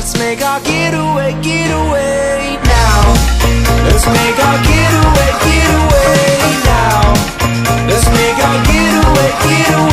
let's make our getaway, getaway now. Let's make our getaway, getaway now. Let's make our getaway, getaway.